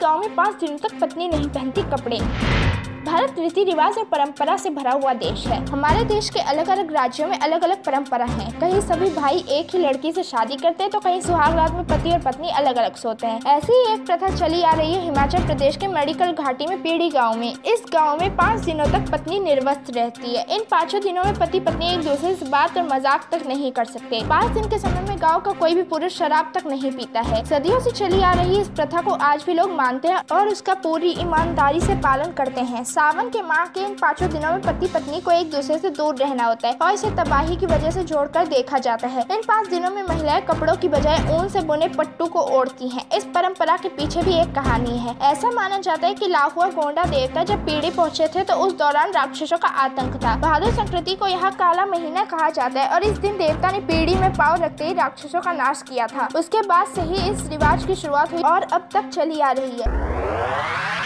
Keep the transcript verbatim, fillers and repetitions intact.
गांव में पाँच दिनों तक पत्नी नहीं पहनती कपड़े। भारत रीति रिवाज और परंपरा से भरा हुआ देश है। हमारे देश के अलग अलग राज्यों में अलग अलग परंपरा है। कहीं सभी भाई एक ही लड़की से शादी करते हैं तो कहीं सुहाग रात में पति और पत्नी अलग अलग सोते हैं। ऐसी ही एक प्रथा चली आ रही है हिमाचल प्रदेश के मैडिकल घाटी में पीड़ी गांव में। इस गांव में पाँच दिनों तक पत्नी निर्वस्त्र रहती है। इन पाँचों दिनों में पति पत्नी एक दूसरे से बात और मजाक तक नहीं कर सकते। पाँच दिन के समय में गाँव का कोई भी पुरुष शराब तक नहीं पीता है। सदियों से चली आ रही इस प्रथा को आज भी लोग मानते हैं और उसका पूरी ईमानदारी से पालन करते हैं। सावन के माह के इन पाँचों दिनों में पति पत्नी को एक दूसरे से दूर रहना होता है और इसे तबाही की वजह से जोड़कर देखा जाता है। इन पाँच दिनों में महिलाएं कपड़ों की बजाय ऊन से बुने पट्टू को ओढ़ती हैं। इस परंपरा के पीछे भी एक कहानी है। ऐसा माना जाता है कि लाहुआ कोंडा देवता जब पीड़ी पहुँचे थे तो उस दौरान राक्षसों का आतंक था। भादो संक्रांति को यहाँ काला महीना कहा जाता है और इस दिन देवता ने पीड़ी में पाँव रखते ही राक्षसों का नाश किया था। उसके बाद से ही इस रिवाज की शुरुआत हुई और अब तक चली आ रही है।